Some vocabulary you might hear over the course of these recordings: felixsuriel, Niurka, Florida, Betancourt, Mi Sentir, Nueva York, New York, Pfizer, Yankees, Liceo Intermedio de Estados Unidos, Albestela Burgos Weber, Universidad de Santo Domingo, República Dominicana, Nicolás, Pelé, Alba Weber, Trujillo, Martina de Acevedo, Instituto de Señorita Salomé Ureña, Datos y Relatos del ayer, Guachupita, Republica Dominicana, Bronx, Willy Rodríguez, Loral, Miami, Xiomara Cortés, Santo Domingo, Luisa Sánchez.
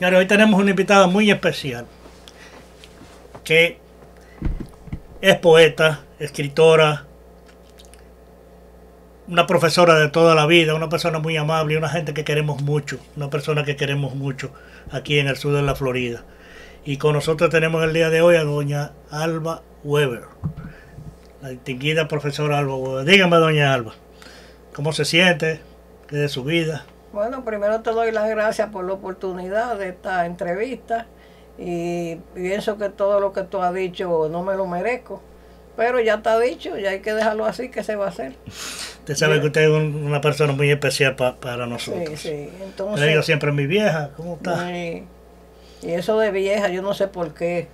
Señores, hoy tenemos una invitada muy especial, que es poeta, escritora, una profesora de toda la vida, una persona muy amable, una gente que queremos mucho, una persona que queremos mucho aquí en el sur de la Florida. Y con nosotros tenemos el día de hoy a doña Alba Weber, la distinguida profesora Alba Weber. Dígame, doña Alba, ¿cómo se siente? ¿Qué de su vida? Bueno, primero te doy las gracias por la oportunidad de esta entrevista y pienso que todo lo que tú has dicho no me lo merezco, pero ya está dicho, ya hay que dejarlo así, que se va a hacer. Usted sabe que usted es una persona muy especial para nosotros. Sí, sí. Entonces, le digo siempre, mi vieja, ¿cómo está? Y eso de vieja, yo no sé por qué.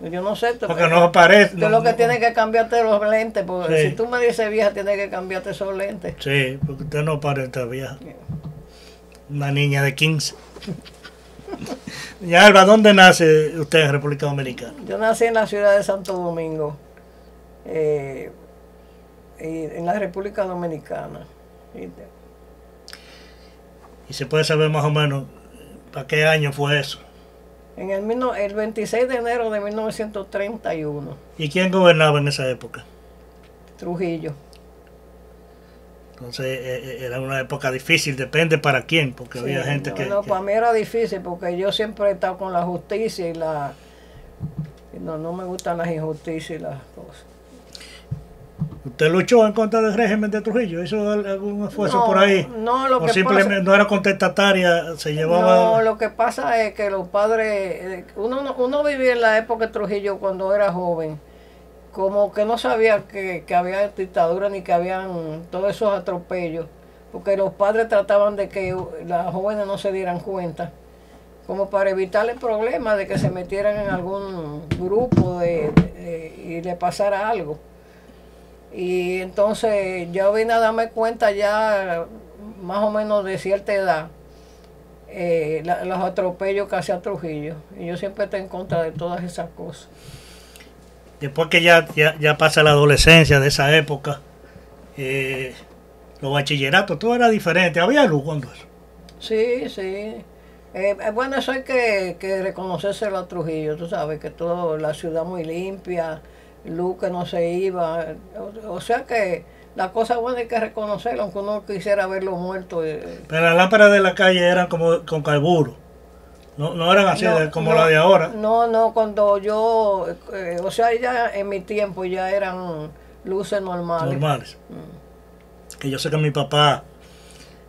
Yo no sé. Porque no aparece. Tú lo que tienes que cambiarte los lentes. Porque sí. Si tú me dices vieja, tienes que cambiarte esos lentes. Sí, porque usted no parece vieja. Una niña de 15. Doña Alba, ¿dónde nace usted en República Dominicana? Yo nací en la ciudad de Santo Domingo, en la República Dominicana. ¿Y se puede saber más o menos para qué año fue eso? En el 26 de enero de 1931. ¿Y quién gobernaba en esa época? Trujillo. Entonces era una época difícil, depende para quién, porque sí, había gente que... para mí era difícil porque yo siempre he estado con la justicia y la... No me gustan las injusticias y las cosas. ¿Usted luchó en contra del régimen de Trujillo? ¿Hizo algún esfuerzo por ahí? No, lo que simplemente pasa, no era contestataria, se llevaba... No, lo que pasa es que los padres... Uno vivía en la época de Trujillo cuando era joven, como que no sabía que había dictadura ni que habían todos esos atropellos, porque los padres trataban de que las jóvenes no se dieran cuenta, como para evitar el problema de que se metieran en algún grupo y le pasara algo. Y entonces yo vine a darme cuenta ya más o menos de cierta edad, los atropellos que hacía Trujillo, y yo siempre estoy en contra de todas esas cosas. Después que ya pasa la adolescencia de esa época, los bachilleratos, todo era diferente. ¿Había luz cuando eso? Sí, sí. Bueno, eso hay que reconocérselo a Trujillo, tú sabes, que toda la ciudad muy limpia, luz que no se iba. O sea que la cosa buena hay que reconocerlo, aunque uno quisiera verlo muerto. Pero las lámparas de la calle eran como con carburo. No eran así como la de ahora. No, cuando yo, o sea, ya en mi tiempo ya eran luces normales. Que yo sé que mi papá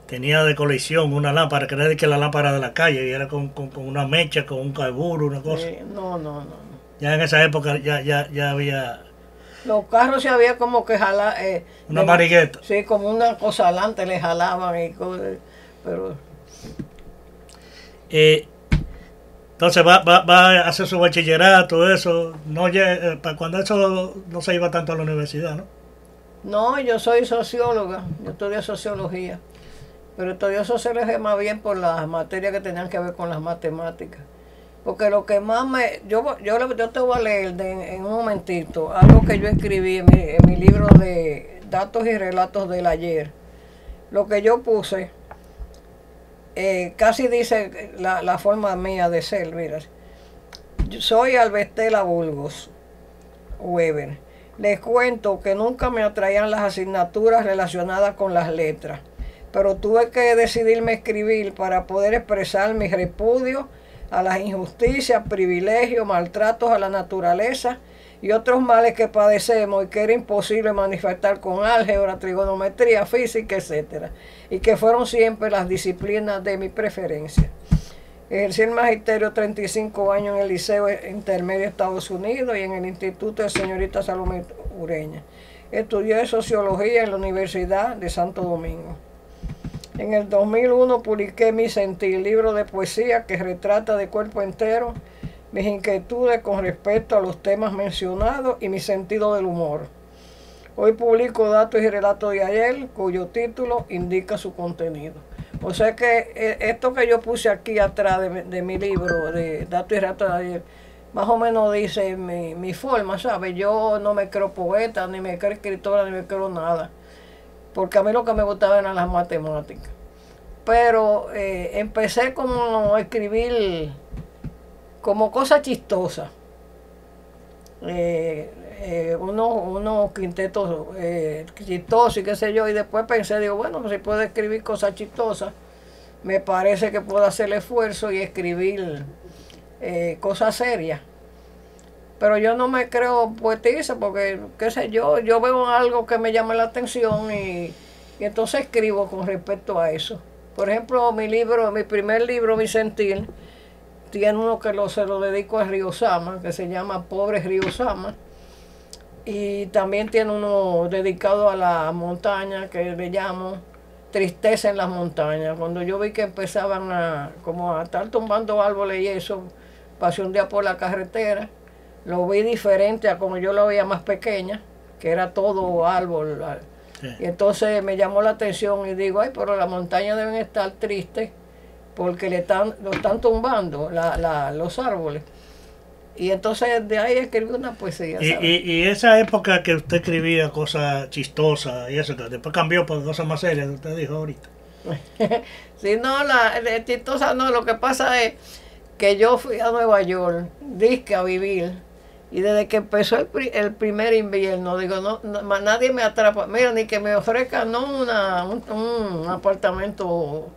tenía de colección una lámpara, que era la lámpara de la calle, y era con una mecha, con un carburo, una cosa. No. Ya en esa época ya había... Los carros se había como que jalar... una marigueta. Sí, como una cosa alante, le jalaban y cosas, pero... Entonces va a hacer su bachillerato, eso, para cuando eso no se iba tanto a la universidad, ¿no? No, yo soy socióloga, yo estudié sociología, pero estudié sociología más bien por las materias que tenían que ver con las matemáticas, porque lo que más me... Yo te voy a leer en un momentito algo que yo escribí en mi libro de Datos y Relatos del ayer, lo que yo puse. Casi dice la forma mía de ser, mira. Yo soy Albestela Burgos Weber. Les cuento que nunca me atraían las asignaturas relacionadas con las letras, pero tuve que decidirme a escribir para poder expresar mis repudios a las injusticias, privilegios, maltratos a la naturaleza y otros males que padecemos y que era imposible manifestar con álgebra, trigonometría, física, etc. Y que fueron siempre las disciplinas de mi preferencia. Ejercí el magisterio 35 años en el Liceo Intermedio de Estados Unidos y en el Instituto de Señorita Salomé Ureña. Estudié Sociología en la Universidad de Santo Domingo. En el 2001 publiqué Mi Sentir, libro de poesía que retrata de cuerpo entero mis inquietudes con respecto a los temas mencionados y mi sentido del humor. Hoy publico Datos y Relatos de ayer, cuyo título indica su contenido. O sea que esto que yo puse aquí atrás de mi libro, de Datos y Relatos de ayer, más o menos dice mi forma, ¿sabes? Yo no me creo poeta, ni me creo escritora, ni me creo nada. Porque a mí lo que me gustaba eran las matemáticas. Pero empecé como a escribir como cosas chistosas. Unos quintetos chistosos y qué sé yo, y después pensé, digo, bueno, si puedo escribir cosas chistosas, me parece que puedo hacer el esfuerzo y escribir cosas serias. Pero yo no me creo poetisa porque, qué sé yo, yo veo algo que me llama la atención y entonces escribo con respecto a eso. Por ejemplo, mi libro, mi primer libro, Mi Sentir, tiene uno que se lo dedico a Ryosama, que se llama Pobre Ryosama. Y también tiene uno dedicado a la montaña, que le llamo Tristeza en las Montañas. Cuando yo vi que empezaban a estar tumbando árboles y eso, pasé un día por la carretera, lo vi diferente a como yo lo veía más pequeña, que era todo árbol. Sí. Y entonces me llamó la atención y digo, ay, pero las montañas deben estar tristes porque lo están tumbando los árboles. Y entonces de ahí escribí una poesía. Y esa época que usted escribía cosas chistosas y eso, después cambió por cosas más serias, usted dijo ahorita. Sí, no, la chistosa no, lo que pasa es que yo fui a Nueva York, disque a vivir, y desde que empezó el primer invierno, digo, no, nadie me atrapa, mira, ni que me ofrezcan un apartamento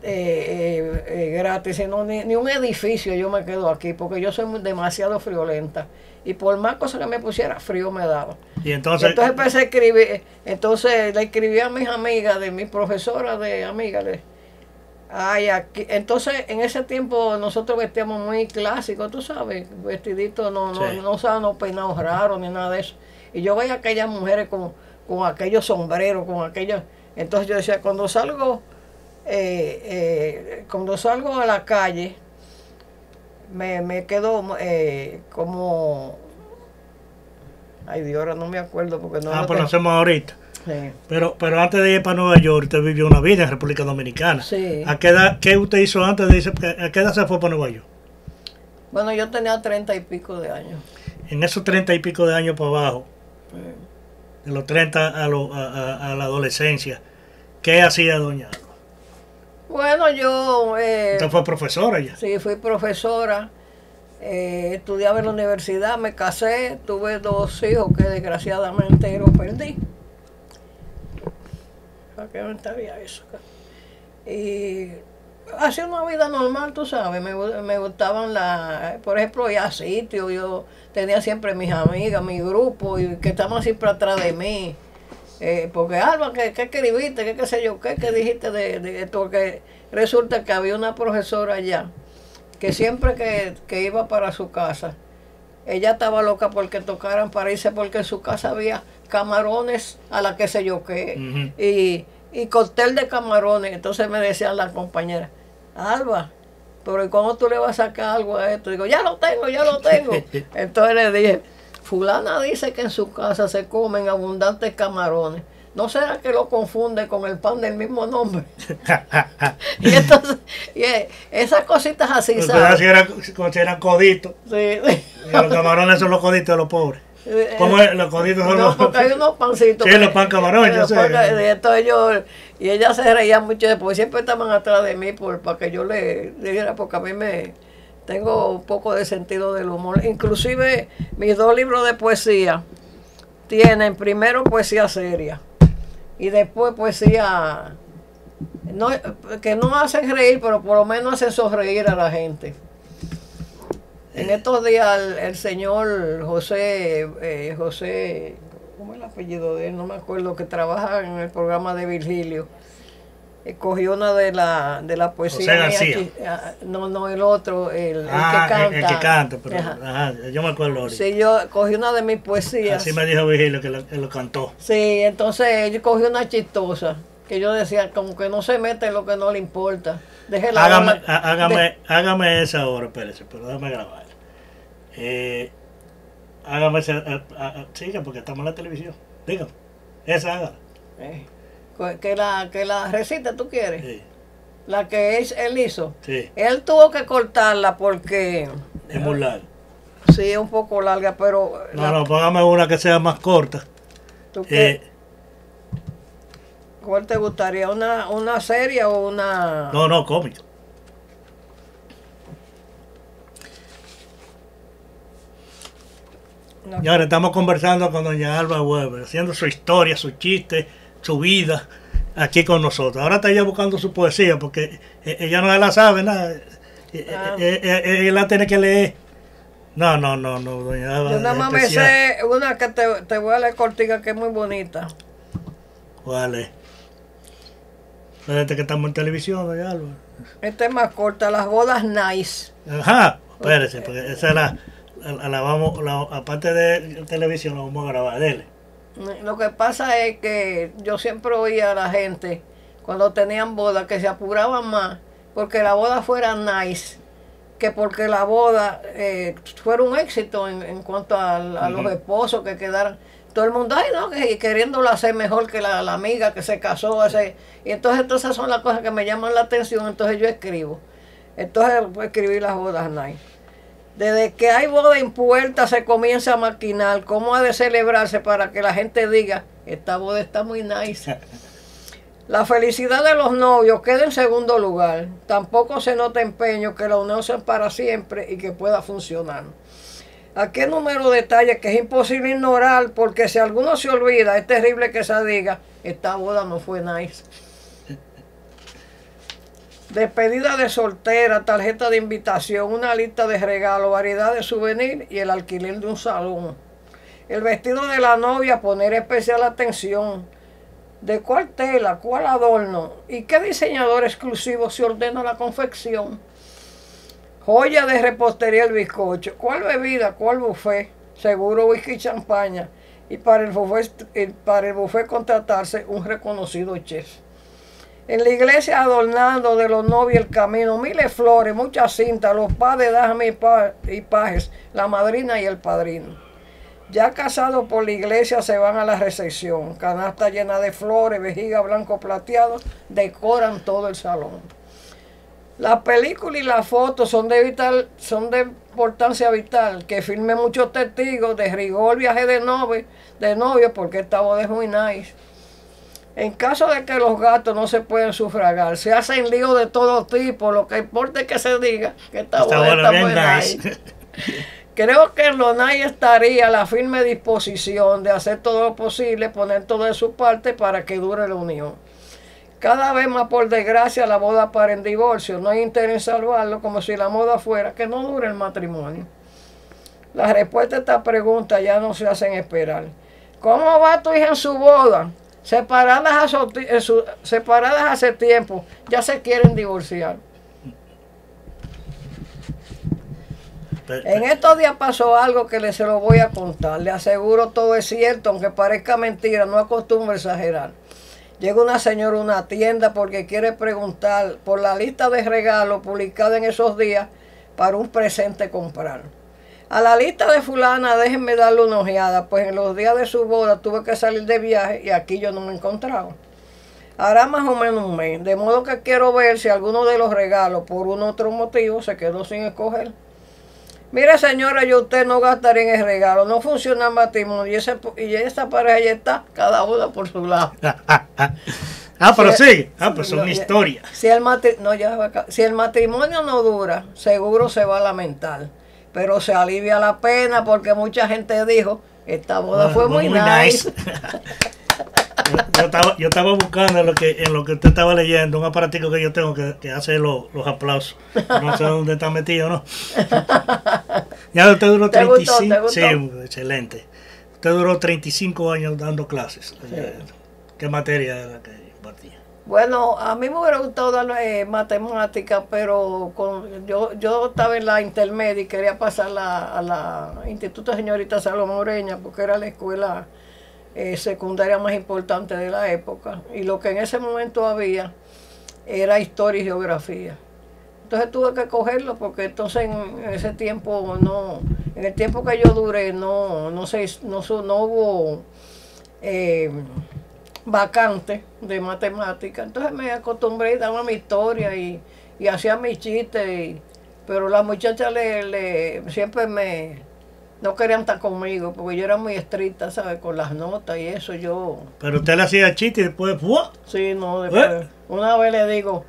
gratis, sino ni un edificio, yo me quedo aquí porque yo soy demasiado friolenta y por más cosas que me pusiera, frío me daba. Y entonces empecé a escribir, entonces le escribí a mis amigas, de mis profesoras de amigas, entonces en ese tiempo nosotros vestíamos muy clásicos, tú sabes, vestiditos no peinados raros ni nada de eso, y yo veía a aquellas mujeres con aquellos sombreros, con aquellos, entonces yo decía, cuando salgo a la calle me quedo como, ay Dios, ahora no me acuerdo porque no. Pues lo hacemos ahorita. Sí. Pero antes de ir para Nueva York, usted vivió una vida en República Dominicana. Sí. ¿A qué edad, qué usted hizo antes de irse, a qué edad se fue para Nueva York? Bueno, yo tenía 30 y pico de años. En esos 30 y pico de años para abajo, sí, de los 30 a la adolescencia, ¿qué hacía doña? Bueno, yo... ¿Usted fue profesora ya? Sí, fui profesora, estudiaba en la universidad, me casé, tuve 2 hijos que desgraciadamente los perdí. ¿Para qué inventaría eso? Y hacía una vida normal, tú sabes, me gustaban por ejemplo, ir a sitios, yo tenía siempre mis amigas, mi grupo, y que estaban siempre atrás de mí. Porque, Alba, ¿qué escribiste? ¿Qué sé yo? ¿Qué dijiste de esto? Porque resulta que había una profesora allá que siempre que iba para su casa, ella estaba loca porque tocaran para irse, porque en su casa había camarones a la qué sé yo qué, uh-huh, y cóctel de camarones. Entonces me decían las compañeras, Alba, pero ¿y cómo tú le vas a sacar algo a esto? Digo, ya lo tengo, ya lo tengo. Entonces le dije, fulana dice que en su casa se comen abundantes camarones. ¿No será que lo confunde con el pan del mismo nombre? Y entonces, esas cositas así, ¿sabes? Si eran coditos. Sí. Los camarones son los coditos de los pobres. ¿Cómo es? Los coditos son los... porque hay unos pancitos. Sí, los pan camarones, yo sé. Entonces y ella se reía mucho después. Siempre estaban atrás de mí para que yo le diera, porque a mí tengo un poco de sentido del humor. Inclusive mis 2 libros de poesía tienen primero poesía seria y después poesía que no hacen reír, pero por lo menos hacen sonreír a la gente. En estos días el señor José, ¿cómo es el apellido de él? No me acuerdo, que trabaja en el programa de Virgilio. Cogió una de la poesía. José García. No, el otro, el que canta. Pero, ajá, yo me acuerdo ahorita. Sí, yo cogí una de mis poesías. Así me dijo Virgilio que lo cantó. Sí, entonces yo cogí una chistosa, que yo decía, como que no se mete en lo que no le importa. Déjela. Hágame esa ahora, espérese, pero déjame grabar. Hágame esa, siga, porque estamos en la televisión. Dígame, esa hágala. Que la recita, ¿tú quieres? Sí. La que él hizo. Sí. Él tuvo que cortarla porque... es muy larga. Sí, es un poco larga, pero... No, póngame una que sea más corta. ¿Tú qué? ¿Cuál te gustaría? ¿Una serie o una...? No, no, cómica. No. Y ahora estamos conversando con doña Alba Weber, haciendo su historia, su chiste, su vida, aquí con nosotros. Ahora está ella buscando su poesía, porque ella no la sabe nada. Ella la tiene que leer. No, no, no, no, doña Alba. Yo nada más me sé una que te voy a leer cortica, que es muy bonita. ¿Cuál es? Espérate que estamos en televisión, doña Alba. Esta es más corta, las bodas nice. Ajá, espérese, porque esa es la... aparte de televisión, la vamos a grabar. Dele. Lo que pasa es que yo siempre oía a la gente cuando tenían boda que se apuraban más porque la boda fuera nice que porque la boda fuera un éxito en cuanto a los esposos que quedaran. Todo el mundo, ay, no, que queriéndolo hacer mejor que la amiga que se casó. Y entonces, esas son las cosas que me llaman la atención. Entonces, yo escribo. Entonces, pues, escribí las bodas nice. Desde que hay boda en puerta se comienza a maquinar cómo ha de celebrarse para que la gente diga, esta boda está muy nice. La felicidad de los novios queda en segundo lugar. Tampoco se nota empeño que la unión sea para siempre y que pueda funcionar. Aquí hay número de detalles que es imposible ignorar porque si alguno se olvida, es terrible que se diga, esta boda no fue nice. Despedida de soltera, tarjeta de invitación, una lista de regalos, variedad de souvenirs y el alquiler de un salón. El vestido de la novia, poner especial atención. ¿De cuál tela? ¿Cuál adorno? ¿Y qué diseñador exclusivo se ordena la confección? Joya de repostería, el bizcocho. ¿Cuál bebida? ¿Cuál buffet? Seguro whisky y champaña. Y para el buffet contratarse un reconocido chef. En la iglesia adornando de los novios el camino, miles de flores, muchas cintas, los padres, damas y pajes, la madrina y el padrino. Ya casados por la iglesia se van a la recepción, canasta llena de flores, vejiga blanco plateado, decoran todo el salón. Las películas y las fotos son de importancia vital, que firmen muchos testigos, de rigor viaje de novio porque esta boda es muy nice. En caso de que los gastos no se pueden sufragar, se hacen líos de todo tipo, lo que importa es que se diga que esta boda está muy nice. Creo que en lo nice estaría la firme disposición de hacer todo lo posible, poner todo de su parte para que dure la unión. Cada vez más, por desgracia, la boda para el divorcio. No hay interés en salvarlo, como si la moda fuera que no dure el matrimonio. La respuesta a esta pregunta ya no se hacen esperar. ¿Cómo va tu hija en su boda? Separadas hace tiempo, ya se quieren divorciar. En estos días pasó algo que se lo voy a contar. Le aseguro todo es cierto, aunque parezca mentira, no acostumbro exagerar. Llega una señora a una tienda porque quiere preguntar por la lista de regalos publicada en esos días para un presente comprar. A la lista de fulana, déjenme darle una ojeada, pues en los días de su boda tuve que salir de viaje y aquí yo no me encontraba. Hará más o menos un mes, de modo que quiero ver si alguno de los regalos, por un otro motivo, se quedó sin escoger. Mire señora, yo usted no gastaría en el regalo, no funciona el matrimonio y esa pareja ya está, cada una por su lado. Pero sí, pues son historias. Si el matrimonio no dura, seguro se va a lamentar. Pero se alivia la pena porque mucha gente dijo, esta boda fue muy nice. yo estaba buscando en lo que usted estaba leyendo, un aparatico que yo tengo que hace los aplausos. No sé dónde está metido, ¿no? Ya usted duró 35 años. Sí, excelente. Usted duró 35 años dando clases. Sí. ¿Qué materia era la que impartía? Bueno, a mí me hubiera gustado dar matemática, pero yo estaba en la intermedia y quería pasarla a la Instituto de Señorita Salomé Ureña, porque era la escuela secundaria más importante de la época. Y lo que en ese momento había era historia y geografía. Entonces tuve que cogerlo, porque entonces en ese tiempo, en el tiempo que yo duré, no hubo... vacante de matemática, entonces me acostumbré y daba mi historia y hacía mis chistes, pero las muchachas siempre me No querían estar conmigo porque yo era muy estricta, ¿sabes? Con las notas y eso yo... Pero usted le hacía chiste y después... ¡Buah! Sí, no, después... ¿Eh? Una vez le digo,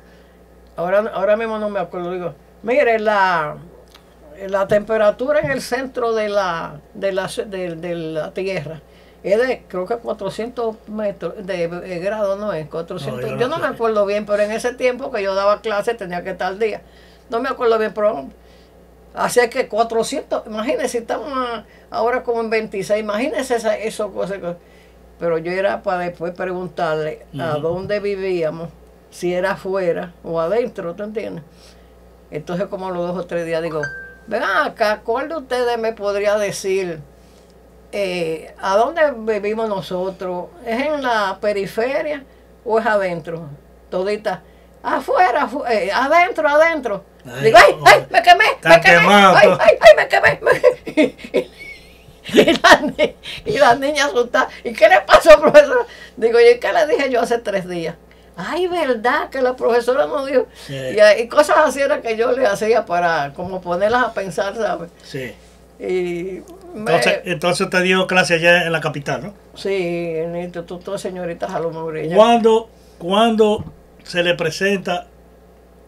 ahora mismo no me acuerdo, digo, mire, la temperatura en el centro de la Tierra es de, creo que 400 metros de grado, ¿no es? 400, no, yo no me acuerdo bien, pero en ese tiempo que yo daba clase tenía que estar al día. No me acuerdo bien, pero... Así que 400, imagínense, estamos ahora como en 26, imagínense esas cosas. Pero yo era para después preguntarle a dónde vivíamos, si era afuera o adentro, ¿tú entiendes? Entonces como a los 2 o 3 días digo, ven acá, ¿cuál de ustedes me podría decir a dónde vivimos nosotros? ¿Es en la periferia o es adentro? Todita, afuera, adentro, adentro. Ay, digo, ¡ay, ay, me quemé! ¡Me quemé! ¡Ay, ay, ay, me quemé! Y la niña asustada. ¿Y qué le pasó, profesora? Digo, ¿y qué le dije yo hace 3 días? Ay, verdad, que la profesora nos dijo. Sí. Y cosas así era que yo le hacía para como ponerlas a pensar, ¿sabes? Sí. Y entonces te dio clase allá en la capital, ¿no? Sí, en el Instituto de Señorita Salomé Ureña. ¿Cuándo se le presenta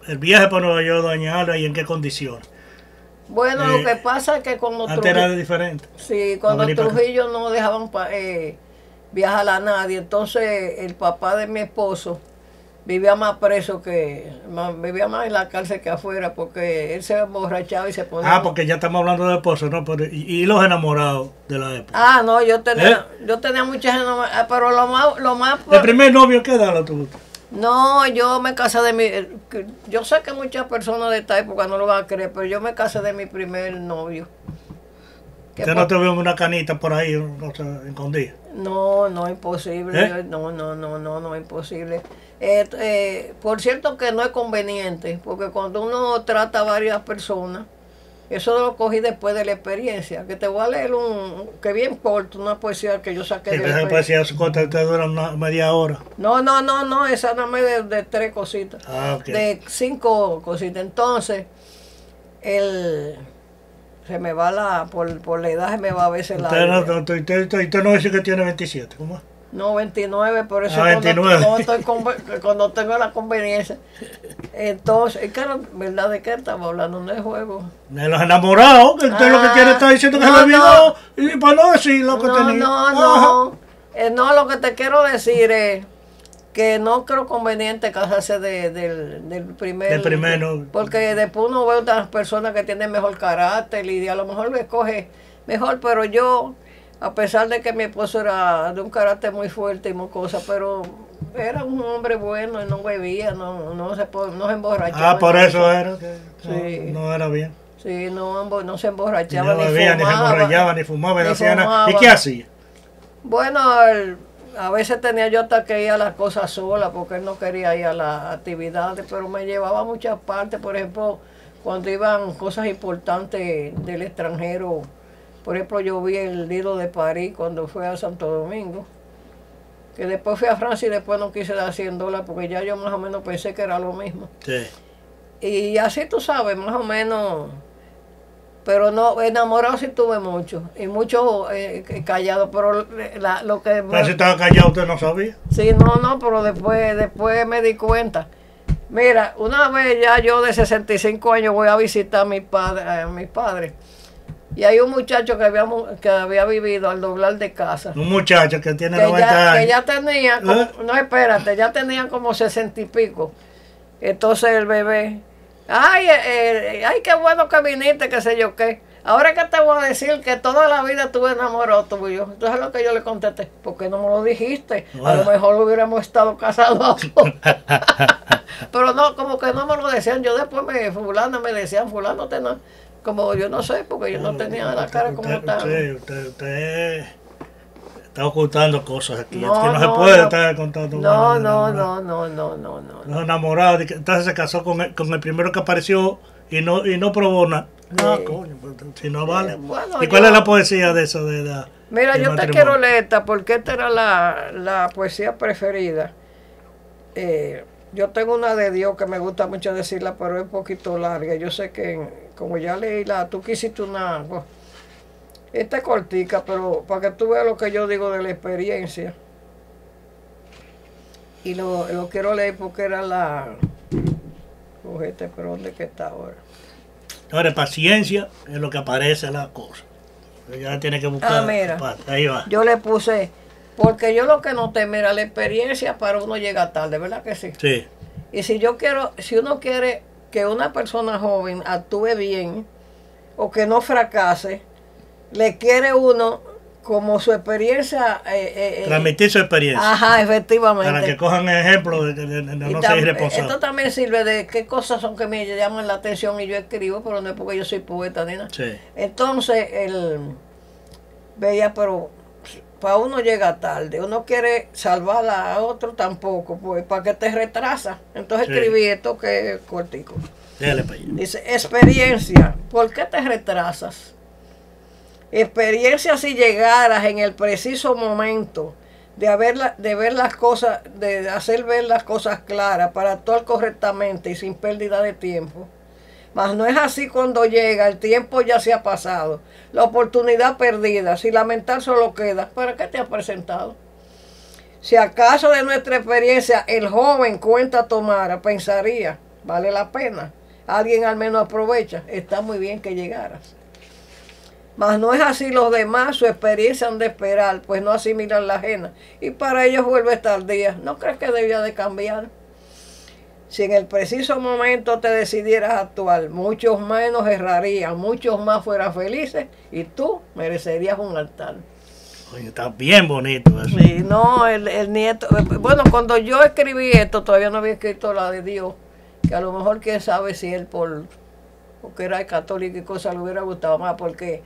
el viaje para Nueva York, doña Alba, y en qué condición? Bueno, lo que pasa es que cuando antes Trujillo... era diferente. Sí, cuando Trujillo no dejaban viajar a nadie. Entonces, el papá de mi esposo vivía más preso que... vivía más en la cárcel que afuera, porque él se emborrachaba y se ponía... Ah, porque ya estamos hablando de esposo, ¿no? Pero, y los enamorados de la época. Ah, no, yo tenía muchas enamoradas, pero lo más... ¿El primer novio qué edad lo tuviste? No, yo me casé de mi... Yo sé que muchas personas de esta época no lo van a creer, pero yo me casé de mi primer novio. ¿Usted no te vio una canita por ahí, no se escondía? No, no, imposible. ¿Eh? No, imposible. Por cierto que no es conveniente, porque cuando uno trata a varias personas, eso lo cogí después de la experiencia, que te voy a leer que bien corto, una poesía que yo saqué. Sí, esa poesía corta te dura una media hora. No, esa no me de 3 cositas, okay. De 5 cositas. Entonces, se me va por la edad se me va a veces la... Usted no dice que tiene 27, ¿cómo es? No, 29, por eso 29. Cuando tengo la conveniencia. Entonces, claro, ¿verdad de qué estamos hablando? No es juego. De los enamorados, que usted lo que quiere está diciendo que se lo olvidó y para no decir lo que tenía. No, lo que te quiero decir es que no creo conveniente casarse del primer. Del primero. Porque después uno ve otras personas que tienen mejor carácter y a lo mejor lo escoge mejor, pero yo... A pesar de que mi esposo era de un carácter muy fuerte y mocosa, pero era un hombre bueno y no bebía, no se emborrachaba. Ah, por eso era, sí. No era bien. Sí, no se emborrachaba, no bebía, ni fumaba. No se emborrachaba, ni fumaba, no hacía nada. ¿Y qué hacía? Bueno, a veces tenía yo hasta que ir a las cosas sola, porque él no quería ir a las actividades, pero me llevaba a muchas partes, por ejemplo, cuando iban cosas importantes del extranjero. Por ejemplo, yo vi el Lido de París cuando fui a Santo Domingo, que después fui a Francia y después no quise dar $100 porque ya yo más o menos pensé que era lo mismo. Sí. Y así tú sabes, más o menos, pero no, enamorado sí tuve mucho, y mucho callado, pero lo que... Pero si estaba callado usted no sabía. Sí, no, pero después me di cuenta. Mira, una vez ya yo de 65 años voy a visitar a mis padres. Y hay un muchacho que había vivido al doblar de casa. Un muchacho que tiene 90 años. Que ya tenía, como, no espérate, ya tenía como 60 y pico. Entonces el bebé, ay, qué bueno que viniste, qué sé yo qué. Ahora que te voy a decir que toda la vida estuve enamorado tuyo. Entonces lo que yo le contesté, ¿por qué no me lo dijiste? A lo mejor hubiéramos estado casados. Pero no, como que no me lo decían. Yo después me decían, fulano, tenaz. Como yo no sé, porque yo no tenía la cara como estaba. Usted está ocultando cosas aquí. No se puede estar contando. No. Los enamorados. Entonces se casó con el primero que apareció y no probó nada. No, coño, si no vale. Bueno, ¿y cuál es la poesía de eso? Mira, yo te quiero leer esta, porque esta era la poesía preferida. Yo tengo una de Dios que me gusta mucho decirla, pero es un poquito larga. Yo sé que, como ya leí tú quisiste una... Esta es cortica, pero para que tú veas lo que yo digo de la experiencia. Y lo quiero leer porque era la... Cogete, pero ¿dónde que está ahora? Ahora, paciencia es lo que aparece la cosa. Ya tiene que buscar. Ah, mira. Ahí va. Yo le puse... Porque yo lo que noté, mira, la experiencia para uno llega tarde, ¿verdad que sí? Sí. Y si uno quiere que una persona joven actúe bien o que no fracase, le quiere uno como su experiencia... transmitir su experiencia. Ajá, efectivamente. Para que cojan ejemplo de no ser irresponsable. Esto también sirve de qué cosas son que me llaman la atención y yo escribo, pero no es porque yo soy poeta ni nada. Sí. Entonces, veía, pero... Para uno llega tarde, uno quiere salvar a otro tampoco, pues para que te retrasa. Entonces sí. Escribí esto que es cortico. Déjale para allá. Dice, experiencia, ¿por qué te retrasas? Experiencia si llegaras en el preciso momento de ver las cosas, de hacer ver las cosas claras para actuar correctamente y sin pérdida de tiempo. Mas no es así cuando llega, el tiempo ya se ha pasado, la oportunidad perdida, si lamentar solo queda, ¿para qué te has presentado? Si acaso de nuestra experiencia el joven cuenta tomara, pensaría, vale la pena, alguien al menos aprovecha, está muy bien que llegaras. Mas no es así los demás, su experiencia han de esperar, pues no asimilan la ajena, y para ellos vuelve tardía, ¿no crees que debía de cambiar? Si en el preciso momento te decidieras a actuar, muchos menos errarían, muchos más fueran felices y tú merecerías un altar. Oye, está bien bonito eso. Sí, no, el nieto... Bueno, cuando yo escribí esto, todavía no había escrito la de Dios, que a lo mejor quién sabe si él, porque era católico y cosas, le hubiera gustado más, porque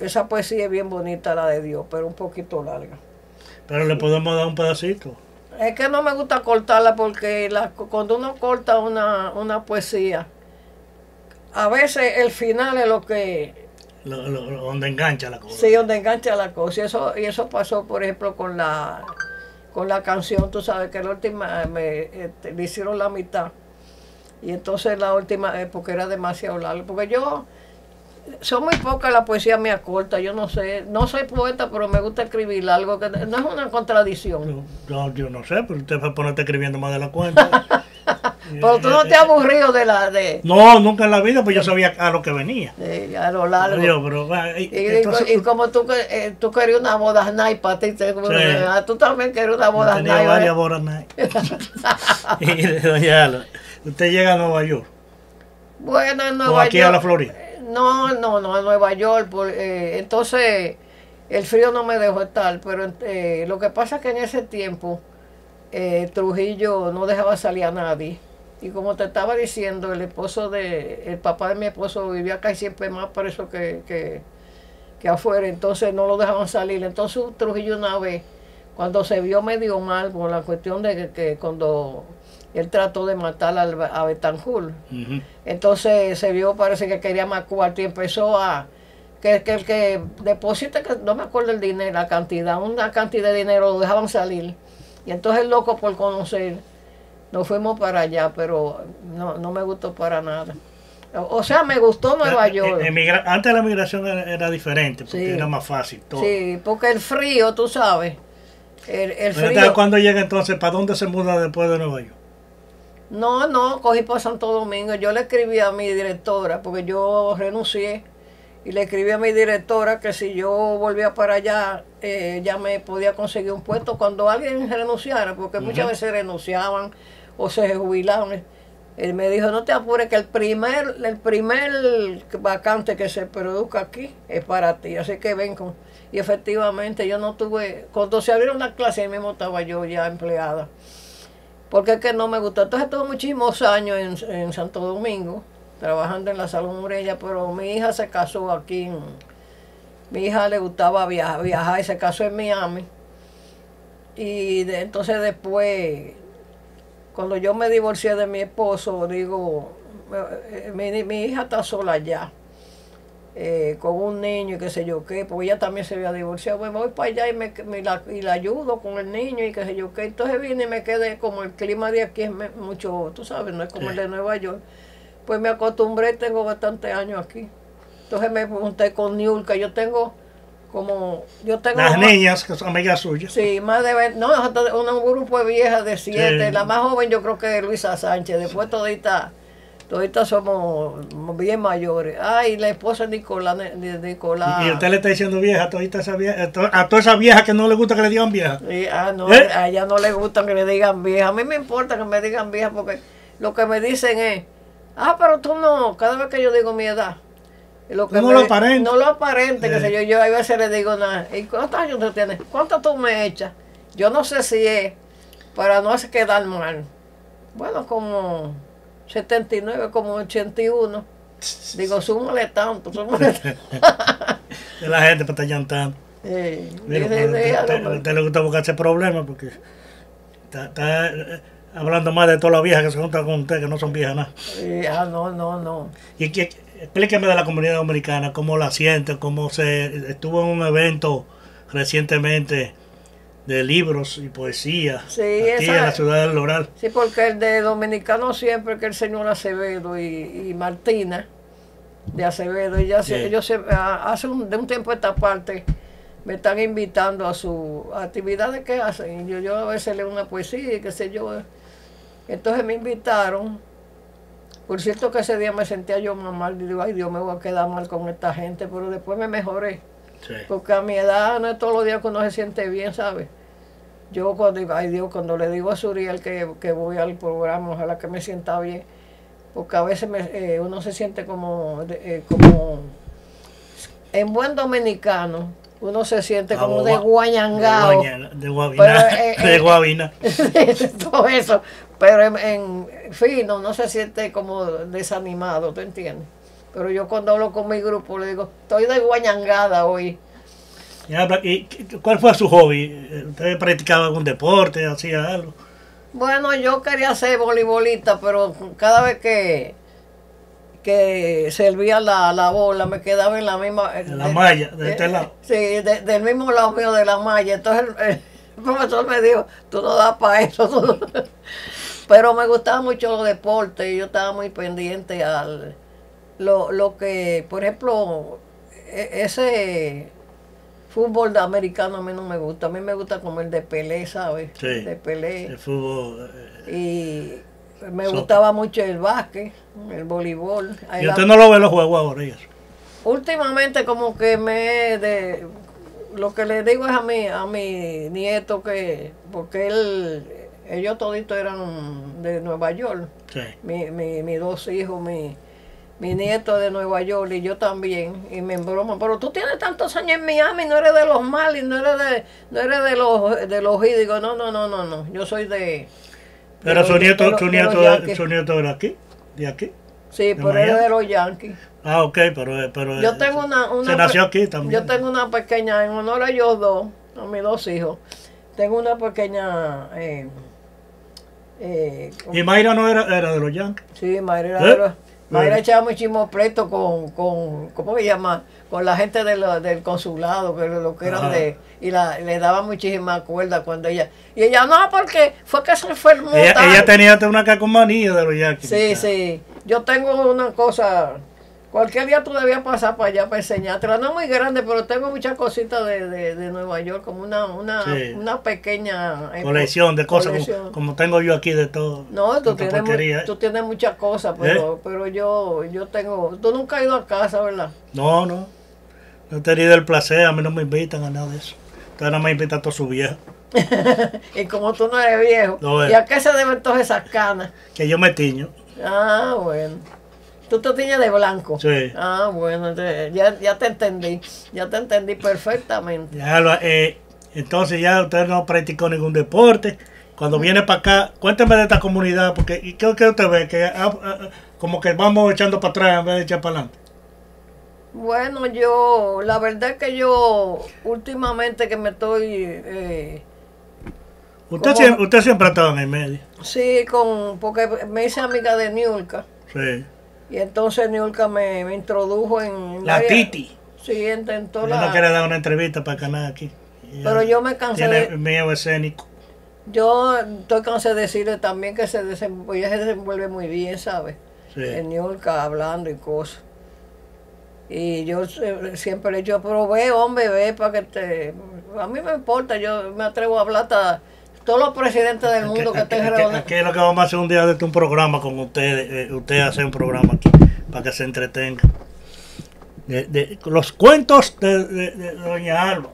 esa poesía es bien bonita, la de Dios, pero un poquito larga. Pero le podemos dar un pedacito. Es que no me gusta cortarla porque cuando uno corta una poesía, a veces el final es lo que... donde engancha la cosa. Sí, donde engancha la cosa. Y eso pasó, por ejemplo, con la canción, tú sabes que la última le hicieron la mitad. Y entonces la última, porque era demasiado larga. Porque yo... Son muy pocas las poesías mías cortas, yo no sé, no soy poeta, pero me gusta escribir algo que no es una contradicción. No, yo no sé, pero usted va a ponerte escribiendo más de la cuenta. Pero tú no te has aburrido de la de... No, nunca en la vida, pues yo sabía a lo que venía. Sí, a lo largo. Yo, pero, entonces, y como tú querías una boda night para ti, tú también querías una boda night. Tenía varias bodas night. ¿Usted llega a Nueva York? Bueno, en Nueva York. ¿O aquí a la Florida? No, a Nueva York. Entonces, el frío no me dejó estar, pero lo que pasa es que en ese tiempo Trujillo no dejaba salir a nadie. Y como te estaba diciendo, el papá de mi esposo vivía acá y siempre más preso que afuera. Entonces, no lo dejaban salir. Entonces, Trujillo una vez, cuando se vio medio mal por la cuestión de que cuando... Él trató de matar a Betancourt. Entonces se vio, parece que quería más cuarto y empezó a... Que deposita, que no me acuerdo el dinero, la cantidad, una cantidad de dinero, lo dejaban salir. Y entonces el loco por conocer, nos fuimos para allá, pero no me gustó para nada. O sea, me gustó Nueva York. Antes la migración era diferente, porque sí, era más fácil todo. Sí, porque el frío, tú sabes. El frío. ¿Cuándo llega entonces? ¿Para dónde se muda después de Nueva York? No, cogí para Santo Domingo. Yo le escribí a mi directora, porque yo renuncié, y le escribí a mi directora que si yo volvía para allá, ya me podía conseguir un puesto cuando alguien renunciara, porque muchas veces renunciaban o se jubilaban. Él me dijo, no te apures, que el primer vacante que se produzca aquí es para ti, así que ven con... Y efectivamente yo no tuve... Cuando se abrieron las clases, ahí mismo estaba yo ya empleada. Porque es que no me gustó. Entonces estuve muchísimos años en Santo Domingo, trabajando en la Salomé Ureña, pero mi hija se casó aquí. Mi hija le gustaba viajar y se casó en Miami. Y entonces después, cuando yo me divorcié de mi esposo, digo, mi hija está sola ya, con un niño y qué sé yo qué, porque ella también se había divorciado. Bueno, me voy para allá y la ayudo con el niño y qué sé yo qué. Entonces vine y me quedé, como el clima de aquí es mucho, tú sabes, no es como el de Nueva York, pues me acostumbré y tengo bastantes años aquí. Entonces me junté con Niurka. Yo tengo como... Las niñas, que son amigas suyas. Sí, más de 20. No, un grupo de viejas de 7. Sí. La más joven yo creo que es Luisa Sánchez. Después sí. Toditas somos bien mayores. Ay, la esposa de Nicolás. Y usted le está diciendo vieja a todita esa vieja, a todas esas viejas que no le gusta que le digan vieja. Sí, no, a ella no le gusta que le digan vieja. A mí me importa que me digan vieja porque lo que me dicen es, pero tú no, cada vez que yo digo mi edad. No lo aparente, que sé yo, a veces le digo nada. ¿Y cuántos años tú tienes? ¿Cuánto tú me echas? Yo no sé si es para no hacer quedar mal. Bueno, como... 79, como 81. Digo, súmale tanto. La gente está llantando. Usted le gusta buscarse problemas porque está hablando más de todas las viejas que se juntan con usted, que no son viejas nada. No. Y explíqueme de la comunidad dominicana, cómo la siente, cómo se... Estuvo en un evento recientemente de libros y poesía, sí, aquí en la ciudad del Loral. Sí, porque el de dominicano siempre, que el señor Acevedo y Martina de Acevedo, ellos hace de un tiempo esta parte me están invitando a sus actividades que hacen. Yo a veces leo una poesía y qué sé yo. Entonces me invitaron. Por cierto que ese día me sentía yo más mal. Digo, ay Dios, me voy a quedar mal con esta gente, pero después me mejoré. Sí. Porque a mi edad no es todos los días que uno se siente bien, ¿sabes? Yo cuando digo, ay Dios, cuando le digo a Suriel que voy al programa, ojalá que me sienta bien, porque a veces uno se siente como en buen dominicano, uno se siente como desguañangado. De guabina. Todo eso, pero en fin, no se siente como desanimado, ¿tú entiendes? Pero yo cuando hablo con mi grupo le digo, estoy desguañangada hoy. ¿Y cuál fue su hobby? ¿Usted practicaba algún deporte, hacía algo? Bueno, yo quería ser voleibolista, pero cada vez que servía la bola me quedaba en la misma... malla, de este lado. Sí, del mismo lado mío de la malla. Entonces el profesor me dijo, tú no das para eso. Pero me gustaban mucho los deportes, yo estaba muy pendiente al... Lo que, por ejemplo, ese... Fútbol americano a mí no me gusta. A mí me gusta comer de Pelé, ¿sabes? Sí, de Pelé. El fútbol. Y me gustaba mucho el básquet, el voleibol. ¿Y usted no lo ve los juegos ahora? Últimamente como que lo que le digo es a mi nieto que... Porque ellos toditos eran de Nueva York. Sí. Mis dos hijos, mi nieto de Nueva York y yo también, y me embroman, pero tú tienes tantos años en Miami, no eres de los males, no eres de los y digo, no, yo soy de... Pero su nieto era aquí, Sí, pero él es de los Yankees. Ah, ok, pero yo tengo se nació aquí también. Yo tengo una pequeña, en honor a ellos dos, a mis dos hijos, tengo una pequeña... ¿Y Mayra no era de los Yankees? Sí, Mayra era de los... Mayra echaba muchísimo pleito con ¿cómo se llama? Con la gente del consulado, que lo que eran le daba muchísima cuerda cuando ella... Y ella, no, porque fue que se enfermó. Ella tenía hasta una cacomanía de los Yankees. Sí, sí. Yo tengo una cosa... Cualquier día tú debías pasar para allá para enseñártela. No muy grande, pero tengo muchas cositas de Nueva York, como una pequeña... Colección de cosas, como tengo yo aquí de todo. No, tú tienes muchas cosas, pero yo tengo... Tú nunca has ido a casa, ¿verdad? No. No he tenido el placer, a mí no me invitan a nada de eso. Entonces no me invitan a toda su vieja. Y como tú no eres viejo, ¿y a qué se deben todas esas canas? Que yo me tiño. Ah, bueno. Tú te tiñes de blanco. Sí. Ah, bueno, ya te entendí perfectamente. Entonces ya usted no practicó ningún deporte. Cuando viene para acá, cuénteme de esta comunidad, porque ¿qué usted ve? Que como que vamos echando para atrás en vez de echar para adelante. Bueno, la verdad es que yo últimamente que me estoy... usted siempre ha estado en el medio. Sí, porque me hice amiga de Niurka. Sí. Y entonces Niurka me introdujo en... La Titi. Sí, intentó la... Yo no quería dar una entrevista para el canal aquí. Pero yo me cansé de... el miedo escénico. Yo estoy cansado de decirle también que ella se desenvuelve muy bien, ¿sabes? Sí. En Niurka hablando y cosas. Y yo siempre le digo, pero ve, hombre, ve, para que te... A mí me importa, yo me atrevo a hablar hasta todos los presidentes del mundo que estén reunidos. ¿Qué es lo que vamos a hacer un día de un programa con ustedes? Ustedes hacen un programa aquí para que se entretengan. Los cuentos de doña Alba.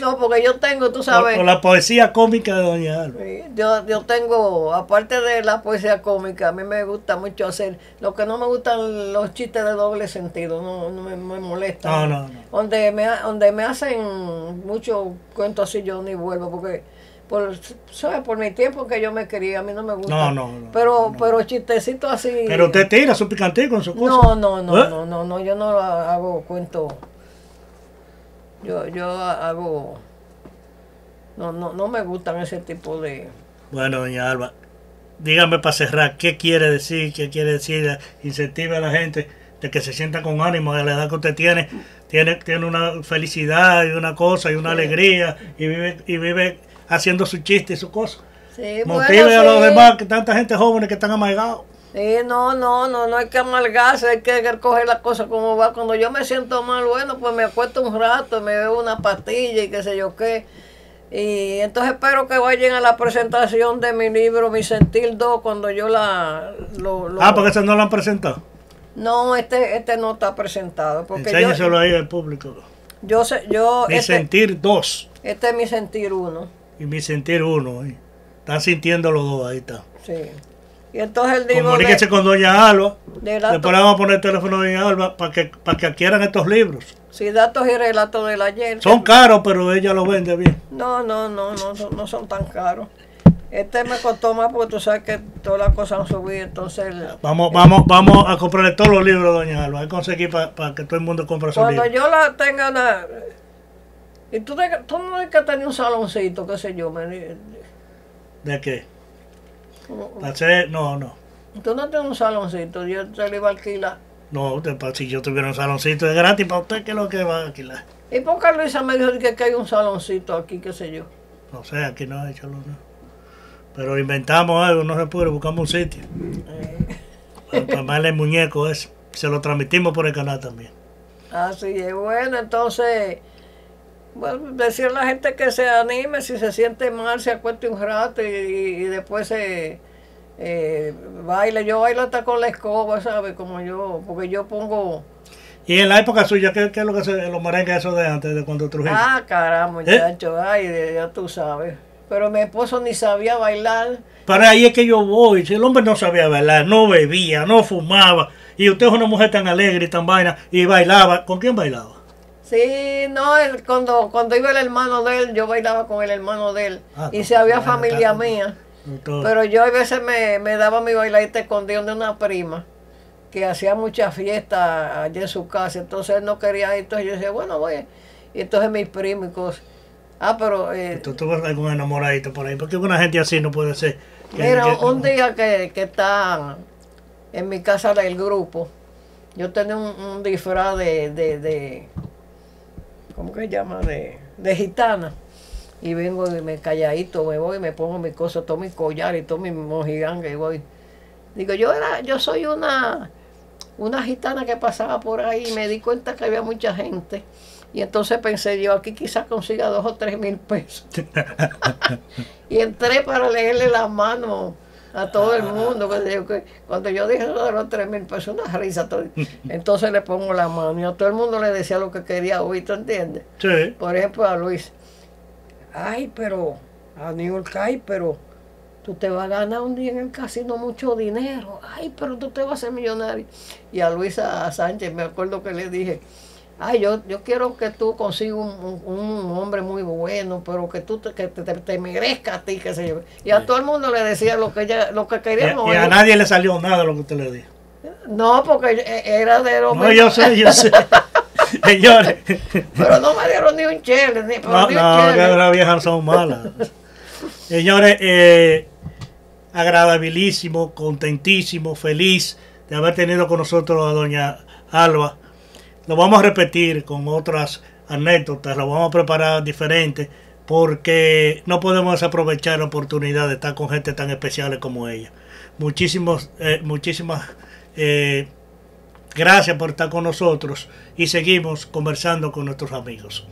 No, porque yo tengo, tú sabes... Con la poesía cómica de doña Alba. Yo tengo, aparte de la poesía cómica, a mí me gusta mucho hacer... Lo que no me gustan los chistes de doble sentido, no me molesta. No. Donde me hacen muchos cuentos así, yo ni vuelvo, porque... ¿sabes? Por mi tiempo que yo me quería, a mí no me gusta. Pero chistecito así... Pero usted tira su picantico en su cosa. No, yo no hago cuentos... Yo hago... No me gustan ese tipo de... Bueno, doña Alba, dígame para cerrar, ¿qué quiere decir? Incentiva a la gente de que se sienta con ánimo de la edad que usted tiene una felicidad y una cosa y una alegría y vive haciendo su chiste y su cosa. Sí, motive bueno, a los demás, que tanta gente joven que están amargados. Sí, no hay que amargarse, hay que coger las cosas como va. Cuando yo me siento mal, bueno, pues me acuesto un rato, me bebo una pastilla y qué sé yo qué. Y entonces espero que vayan a la presentación de mi libro Mi Sentir 2 cuando yo porque eso no lo han presentado. No, este no está presentado. Enséñaselo ahí al público. Yo sé, Sentir 2. Este es Mi Sentir 1. Y Mi Sentir 1, ¿eh? Están sintiendo los dos, ahí está. Sí. Y entonces el libro comuníquese con doña Alba. Después vamos a poner el teléfono de doña Alba para que adquieran estos libros. Sí, Datos y Relatos del Ayer. Son caros, pero ella lo vende bien. No son tan caros. Este me costó más porque tú sabes que todas las cosas han subido, entonces... Vamos a comprarle todos los libros, doña Alba. Hay que conseguir para que todo el mundo compre sus libros. Cuando yo la tenga... Y tú no hay que tener un saloncito, qué sé yo. ¿De qué? No. Tú no tienes un saloncito, yo te lo iba a alquilar. No, si yo tuviera un saloncito de gratis, ¿para usted qué es lo que va a alquilar? ¿Y por qué Luisa me dijo que hay un saloncito aquí, qué sé yo? No sé, aquí no hay saloncito. No. Pero inventamos algo, no se puede, buscamos un sitio. Para tomarle el muñeco ese. Se lo transmitimos por el canal también. Así es, bueno, entonces... Bueno, decir a la gente que se anime, si se siente mal, se acueste un rato y después se baile. Yo bailo hasta con la escoba, ¿sabes? Como yo, porque yo pongo... ¿Y en la época suya qué es lo que los merengues eso de antes, de cuando Trujillo? Ah, caramba, muchacho, ya tú sabes. Pero mi esposo ni sabía bailar. Para ahí es que yo voy, si el hombre no sabía bailar, no bebía, no fumaba, y usted es una mujer tan alegre y tan vaina, y bailaba, ¿con quién bailaba? Sí, no, cuando iba el hermano de él, yo bailaba con el hermano de él. Y si había familia mía. Pero yo a veces me daba mi bailadita escondido de una prima que hacía muchas fiestas allá en su casa. Entonces él no quería ir, entonces yo decía, bueno, voy. Y entonces mis primos y cosas. Pero... ¿Tú tuviste algún enamoradito por ahí? Porque una gente así no puede ser. Mira, un día que está en mi casa del grupo, yo tenía un disfraz de ¿cómo que se llama? De gitana. Y vengo y me calladito, me voy, me pongo mis cosas, todo mi collar y todo mi mojiganga y voy. Digo, yo soy una gitana que pasaba por ahí y me di cuenta que había mucha gente. Y entonces pensé yo, aquí quizás consiga 2 o 3 mil pesos. Y entré para leerle la mano a todo el mundo. Cuando yo dije eso de los 3.000 pesos, una risa. Entonces le pongo la mano y a todo el mundo le decía lo que quería oír, ¿tú entiendes? Sí. Por ejemplo, a Luis. Ay, pero, a Niurka, ay, pero tú te vas a ganar un día en el casino mucho dinero. Ay, pero tú te vas a hacer millonario. Y a Luisa Sánchez, me acuerdo que le dije, ay, yo quiero que tú consigas un hombre muy bueno, pero que tú te merezca a ti, que se lleve. Y a todo el mundo le decía lo que queríamos. Y a nadie le salió nada lo que usted le dijo. No, porque era de los... No, yo sé. Señores. Pero no me dieron ni un chele. Ni un chele. Las viejas son malas. Señores, agradabilísimo, contentísimo, feliz de haber tenido con nosotros a doña Alba. Lo vamos a repetir con otras anécdotas, lo vamos a preparar diferente, porque no podemos desaprovechar la oportunidad de estar con gente tan especial como ella. Muchísimas Gracias por estar con nosotros y seguimos conversando con nuestros amigos.